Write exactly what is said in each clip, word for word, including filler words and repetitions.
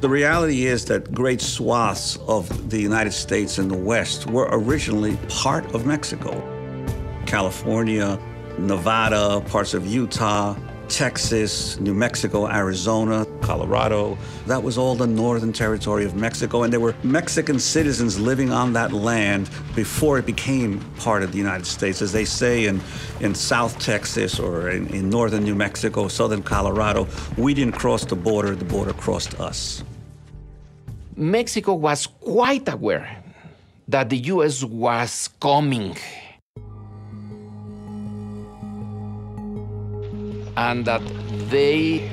The reality is that great swaths of the United States and the West were originally part of Mexico. California, Nevada, parts of Utah, Texas, New Mexico, Arizona, Colorado. That was all the northern territory of Mexico, and there were Mexican citizens living on that land before it became part of the United States, as they say in, in South Texas or in, in northern New Mexico, southern Colorado. We didn't cross the border, the border crossed us. Mexico was quite aware that the U S was coming, and that they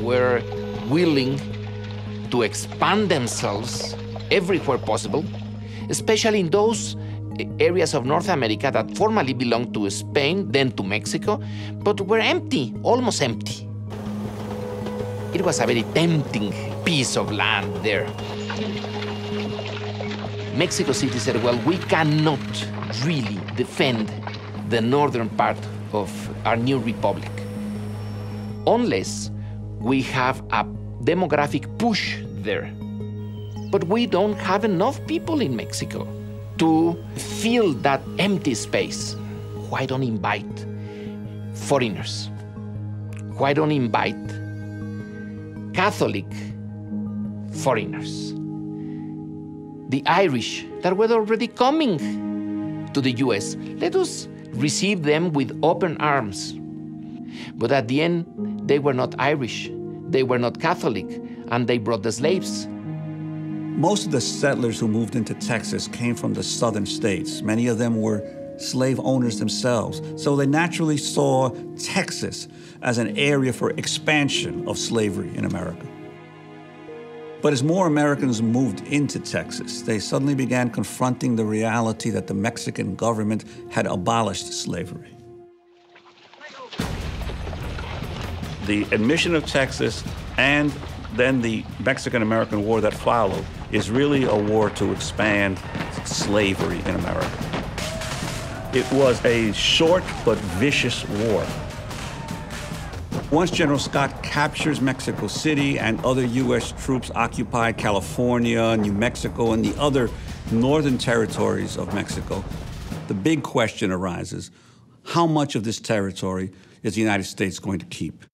were willing to expand themselves everywhere possible, especially in those areas of North America that formerly belonged to Spain, then to Mexico, but were empty, almost empty. It was a very tempting piece of land there. Mexico City said, well, we cannot really defend the northern part of our new republic unless we have a demographic push there. But we don't have enough people in Mexico to fill that empty space. Why don't invite foreigners? Why don't invite Catholic foreigners? The Irish that were already coming to the U S. Let us receive them with open arms. But at the end, they were not Irish, they were not Catholic, and they brought the slaves. Most of the settlers who moved into Texas came from the southern states. Many of them were slave owners themselves, so they naturally saw Texas as an area for expansion of slavery in America. But as more Americans moved into Texas, they suddenly began confronting the reality that the Mexican government had abolished slavery. The admission of Texas and then the Mexican-American War that followed is really a war to expand slavery in America. It was a short but vicious war. Once General Scott captures Mexico City and other U S troops occupy California, New Mexico, and the other northern territories of Mexico, the big question arises, how much of this territory is the United States going to keep?